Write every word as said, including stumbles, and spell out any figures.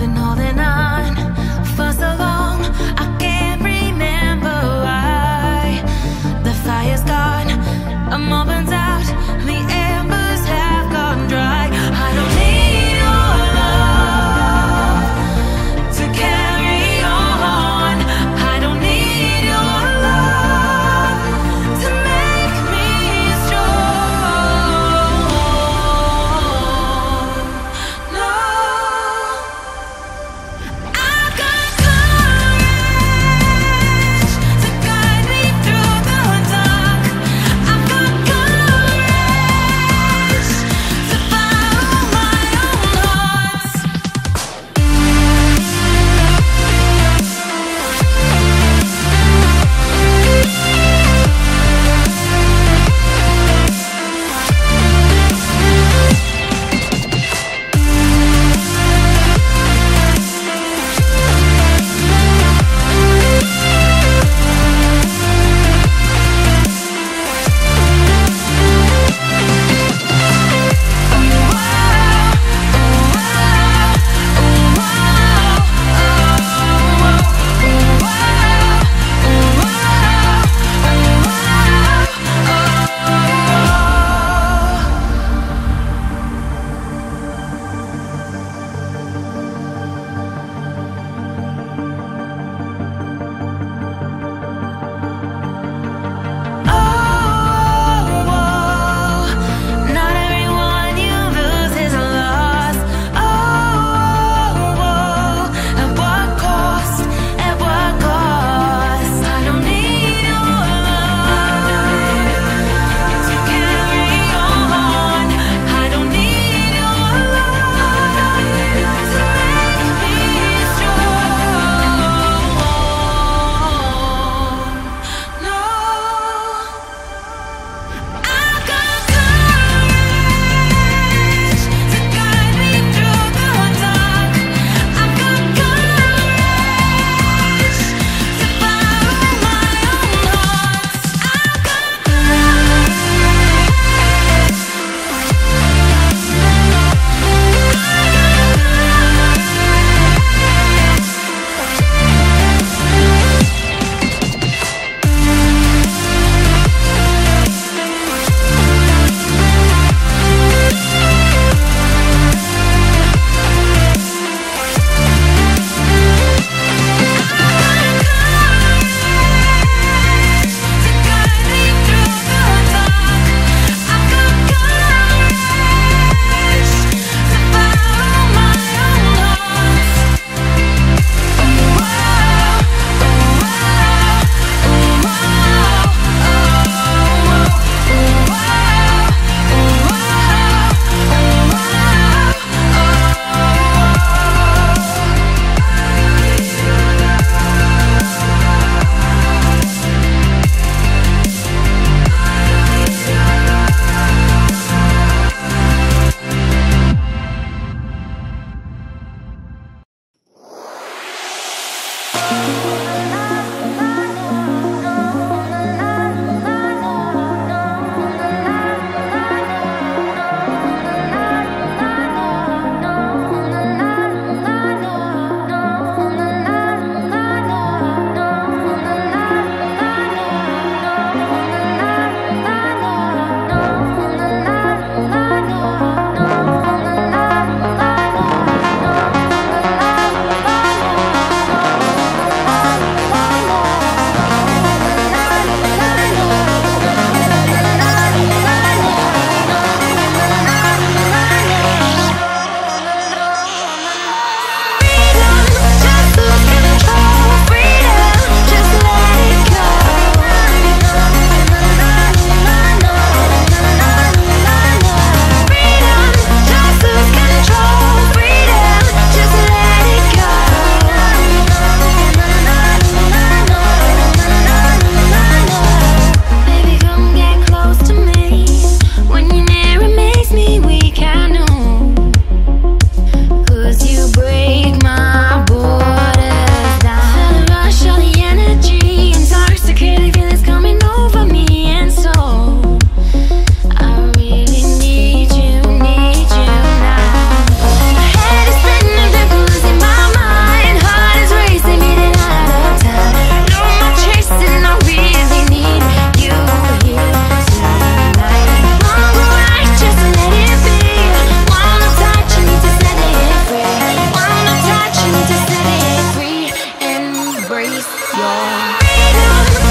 Been holding on for so long, I can't remember why. oh, oh.